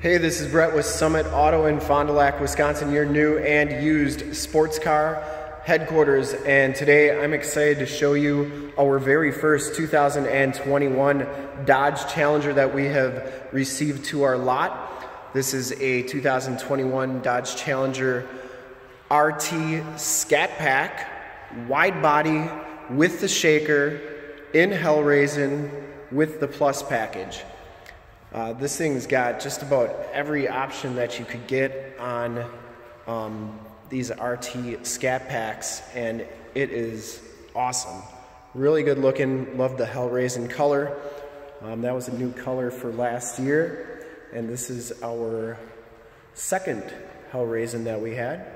Hey, this is Brett with Summit Auto in Fond du Lac, Wisconsin, your new and used sports car headquarters. And today I'm excited to show you our very first 2021 Dodge Challenger that we have received to our lot. This is a 2021 Dodge Challenger RT Scat Pack, wide body with the shaker in Hellraisin with the plus package. This thing's got just about every option that you could get on these RT Scat Packs, and it is awesome. Really good looking, love the Hellraisin color. That was a new color for last year, and this is our second Hellraisin that we had.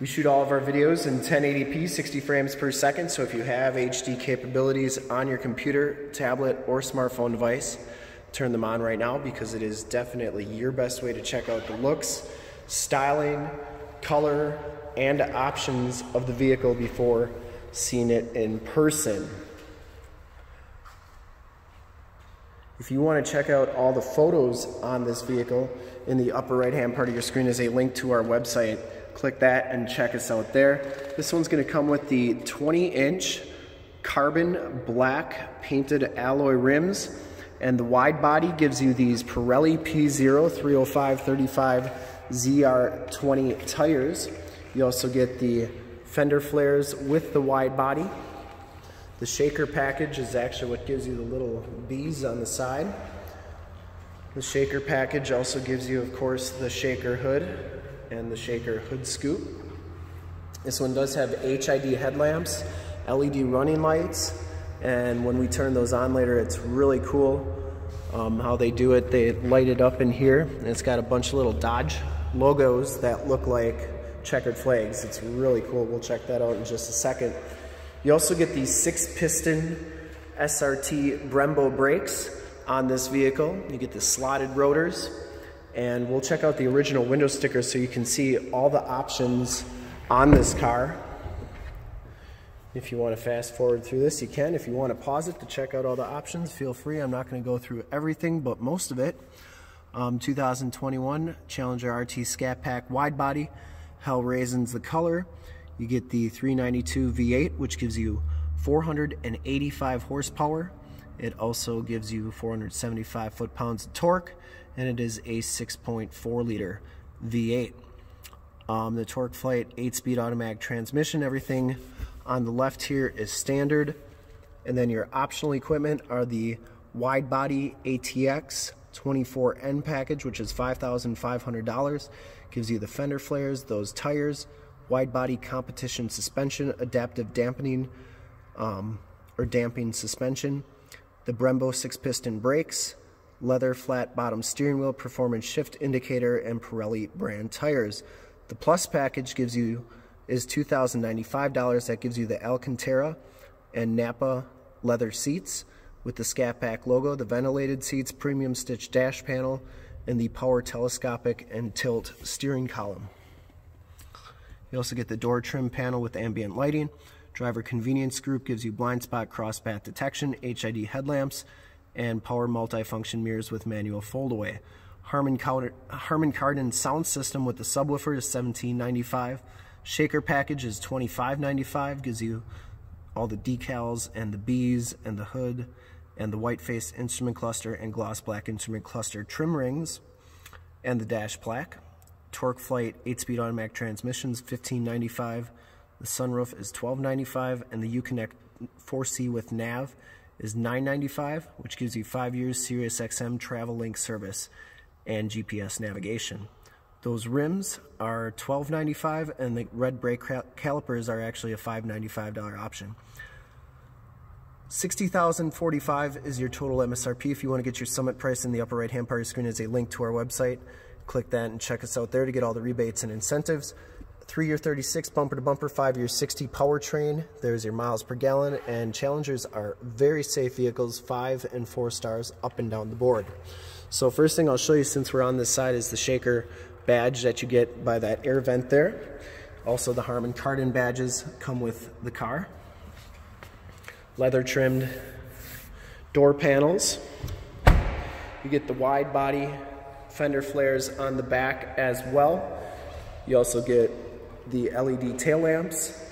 We shoot all of our videos in 1080p, 60 frames per second, so if you have HD capabilities on your computer, tablet, or smartphone device, turn them on right now because it is definitely your best way to check out the looks, styling, color, and options of the vehicle before seeing it in person. If you want to check out all the photos on this vehicle, in the upper right-hand part of your screen is a link to our website. Click that and check us out there. This one's going to come with the 20-inch carbon black painted alloy rims, and the wide body gives you these Pirelli P Zero 305/35 ZR20 tires. You also get the fender flares with the wide body. The shaker package is actually what gives you the little B's on the side. The shaker package also gives you, of course, the shaker hood and the shaker hood scoop. This one does have HID headlamps, LED running lights, and when we turn those on later, it's really cool how they do it. They light it up in here, and it's got a bunch of little Dodge logos that look like checkered flags. It's really cool. We'll check that out in just a second. You also get these 6-piston SRT Brembo brakes on this vehicle. You get the slotted rotors. And we'll check out the original window sticker so you can see all the options on this car. If you want to fast forward through this, you can. If you want to pause it to check out all the options, feel free. I'm not going to go through everything, but most of it. 2021 Challenger RT Scat Pack wide body. Hellraisin's the color. You get the 392 V8, which gives you 485 horsepower. It also gives you 475 foot-pounds of torque, and it is a 6.4-liter V8. The TorqueFlight 8-speed automatic transmission. Everything on the left here is standard. And then your optional equipment are the wide-body ATX 24N package, which is $5,500. Gives you the fender flares, those tires, wide-body competition suspension, adaptive dampening, or damping suspension, the Brembo 6-piston brakes, leather flat bottom steering wheel, performance shift indicator, and Pirelli brand tires. The plus package gives you is $2,095. That gives you the Alcantara and Napa leather seats with the Scat Pack logo, the ventilated seats, premium stitched dash panel, and the power telescopic and tilt steering column. You also get the door trim panel with ambient lighting. Driver convenience group gives you blind spot cross path detection, HID headlamps, and power multi-function mirrors with manual fold-away. Harman Kardon sound system with the subwoofer is $17.95. Shaker package is $25.95. Gives you all the decals and the bees and the hood and the white face instrument cluster and gloss black instrument cluster trim rings and the dash plaque. TorqueFlight 8-speed automatic transmissions $15.95. The sunroof is $12.95, and the Uconnect 4C with nav is $9.95, which gives you 5 years Sirius XM travel link service and GPS navigation. Those rims are $12.95, and the red brake calipers are actually a $5.95 option. $60,045 is your total MSRP. If you want to get your Summit price, in the upper right-hand part of your screen is a link to our website. Click that and check us out there to get all the rebates and incentives. 3-year 36, bumper to bumper, 5-year 60 powertrain. There's your miles per gallon, and Challengers are very safe vehicles, 5 and 4 stars up and down the board. So first thing I'll show you, since we're on this side, is the shaker badge that you get by that air vent there. Also the Harman Kardon badges come with the car. Leather trimmed door panels. You get the wide body fender flares on the back as well. You also get the LED tail lamps,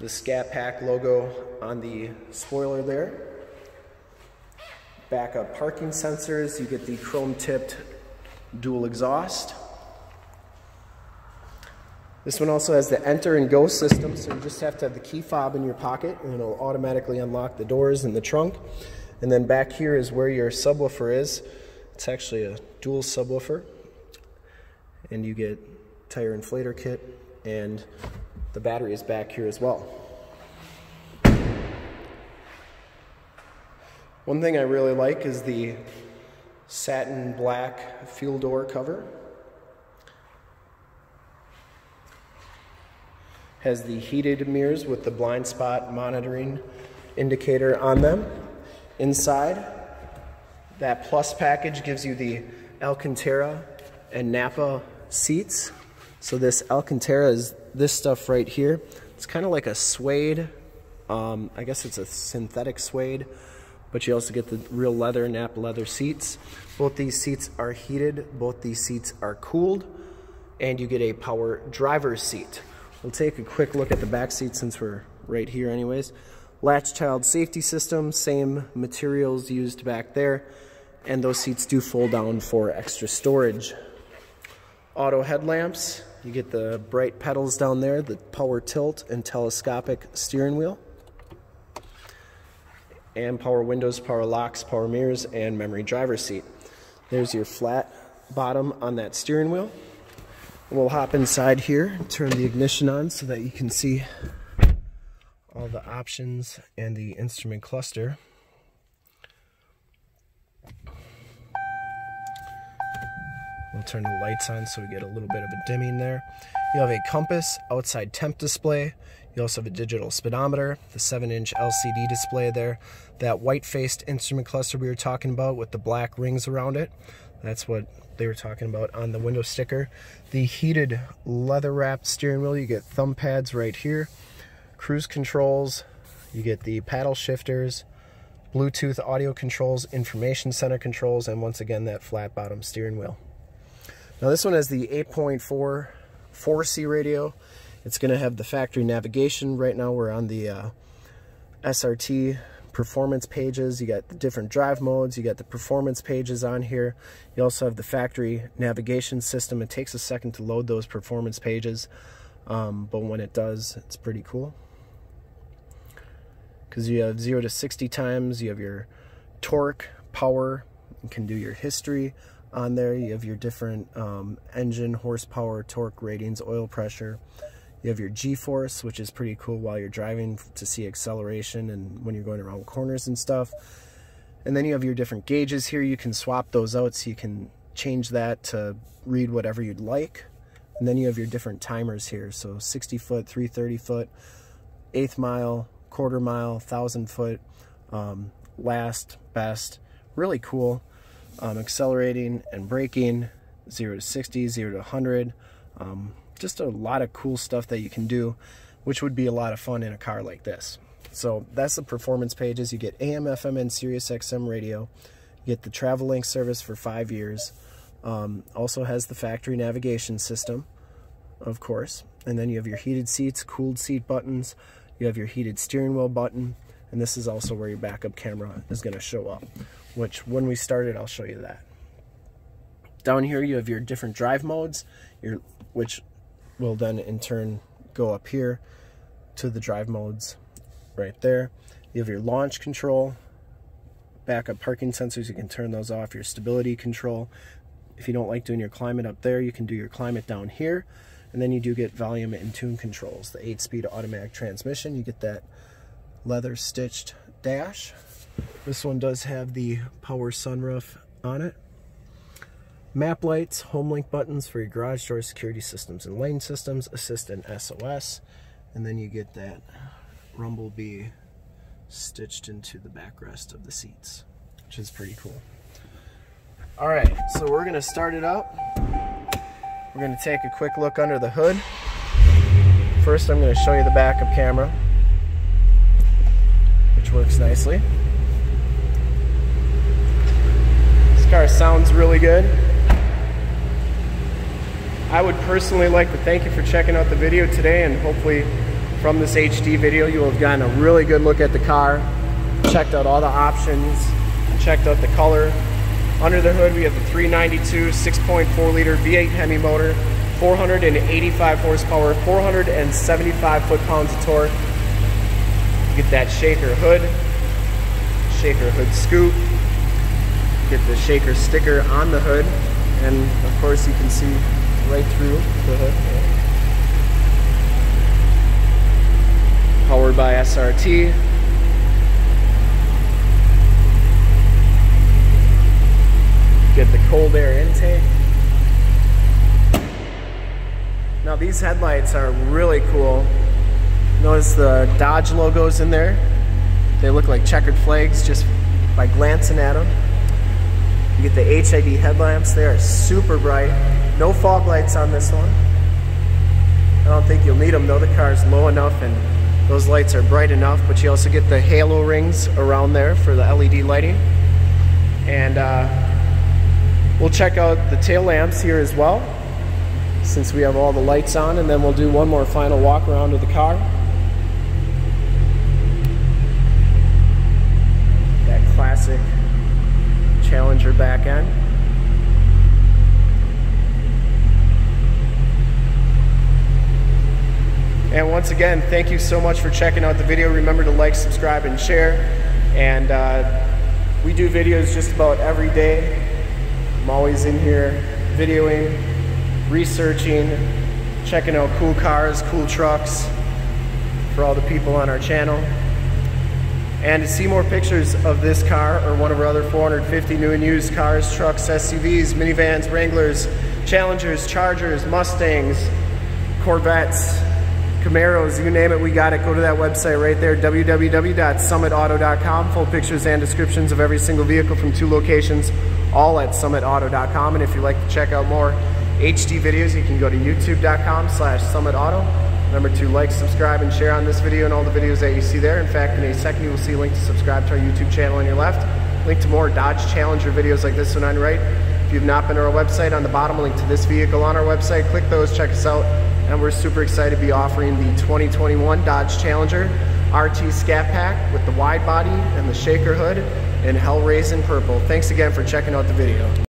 the Scat Pack logo on the spoiler there. Backup parking sensors, you get the chrome tipped dual exhaust. This one also has the enter and go system, so you just have to have the key fob in your pocket and it'll automatically unlock the doors and the trunk. And then back here is where your subwoofer is. It's actually a dual subwoofer. And you get tire inflator kit, and the battery is back here as well. One thing I really like is the satin black fuel door cover. Has the heated mirrors with the blind spot monitoring indicator on them. Inside, that plus package gives you the Alcantara and Napa seats. So this Alcantara is this stuff right here. It's kind of like a suede, I guess it's a synthetic suede, but you also get the real leather, Napa leather seats. Both these seats are heated, both these seats are cooled, and you get a power driver's seat. We'll take a quick look at the back seat since we're right here anyways. Latch child safety system, same materials used back there, and those seats do fold down for extra storage. Auto headlamps, you get the bright pedals down there, the power tilt and telescopic steering wheel, and power windows, power locks, power mirrors, and memory driver's seat. There's your flat bottom on that steering wheel. We'll hop inside here, turn the ignition on so that you can see all the options and the instrument cluster. We'll turn the lights on so we get a little bit of a dimming there. You have a compass, outside temp display. You also have a digital speedometer, the 7-inch LCD display there. That white-faced instrument cluster we were talking about with the black rings around it. That's what they were talking about on the window sticker. The heated leather-wrapped steering wheel, you get thumb pads right here. Cruise controls, you get the paddle shifters, Bluetooth audio controls, information center controls, and once again that flat bottom steering wheel. Now this one has the 8.4 4C radio. It's going to have the factory navigation. Right now we're on the SRT performance pages. You got the different drive modes, you got the performance pages on here. You also have the factory navigation system. It takes a second to load those performance pages, but when it does, it's pretty cool because you have 0 to 60 times. You have your torque, power, you can do your history on there. You have your different engine horsepower, torque ratings, oil pressure. You have your G-force, which is pretty cool while you're driving to see acceleration and when you're going around corners and stuff. And then you have your different gauges here. You can swap those out so you can change that to read whatever you'd like. And then you have your different timers here. So 60 foot, 330 foot, eighth mile, quarter mile, 1,000 foot, last, best. Really cool. Accelerating and braking, 0 to 60, 0 to 100. Just a lot of cool stuff that you can do, which would be a lot of fun in a car like this. So that's the performance pages. You get AM, FM, and Sirius XM radio. You get the TravelLink service for 5 years. Also has the factory navigation system, of course. And then you have your heated seats, cooled seat buttons. You have your heated steering wheel button. And this is also where your backup camera is going to show up, which when we started, I'll show you that. Down here, you have your different drive modes, which will then in turn go up here to the drive modes right there. You have your launch control, backup parking sensors, you can turn those off, your stability control. If you don't like doing your climate up there, you can do your climate down here. And then you do get volume and tune controls, the 8-speed automatic transmission. You get that leather stitched dash. This one does have the power sunroof on it. Map lights, home link buttons for your garage door, security systems and lane systems, assist and SOS. And then you get that Rumblebee stitched into the backrest of the seats, which is pretty cool. All right, so we're gonna start it up. We're gonna take a quick look under the hood. First, I'm gonna show you the backup camera, which works nicely. car sounds really good. I would personally like to thank you for checking out the video today, and hopefully from this HD video you'll have gotten a really good look at the car, checked out all the options, checked out the color. Under the hood we have the 392 6.4 liter V8 Hemi motor, 485 horsepower, 475 foot-pounds of torque. Get that shaker hood scoop, get the Shaker sticker on the hood, and of course you can see right through the hood. Powered by SRT. Get the cold air intake. Now these headlights are really cool. Notice the Dodge logos in there. They look like checkered flags just by glancing at them. You get the HID headlamps. They are super bright. No fog lights on this one. I don't think you'll need them though. The car's low enough and those lights are bright enough, but you also get the halo rings around there for the LED lighting. And we'll check out the tail lamps here as well, since we have all the lights on, and then we'll do one more final walk around of the car. That classic Challenger back end. And once again, thank you so much for checking out the video. Remember to like, subscribe, and share. And we do videos just about every day. I'm always in here videoing, researching, checking out cool cars, cool trucks for all the people on our channel. And to see more pictures of this car or one of our other 450 new and used cars, trucks, SUVs, minivans, Wranglers, Challengers, Chargers, Mustangs, Corvettes, Camaros, you name it, we got it. Go to that website right there, www.summitauto.com. Full pictures and descriptions of every single vehicle from 2 locations, all at summitauto.com. And if you'd like to check out more HD videos, you can go to youtube.com/summitauto. Remember to like, subscribe, and share on this video and all the videos that you see there. In fact, in a second you will see a link to subscribe to our YouTube channel on your left, link to more Dodge Challenger videos like this one on your right. If you've not been to our website, on the bottom link to this vehicle on our website, click those, check us out. And we're super excited to be offering the 2021 Dodge Challenger RT Scat Pack with the wide body and the Shaker hood in Hellraisin purple. Thanks again for checking out the video.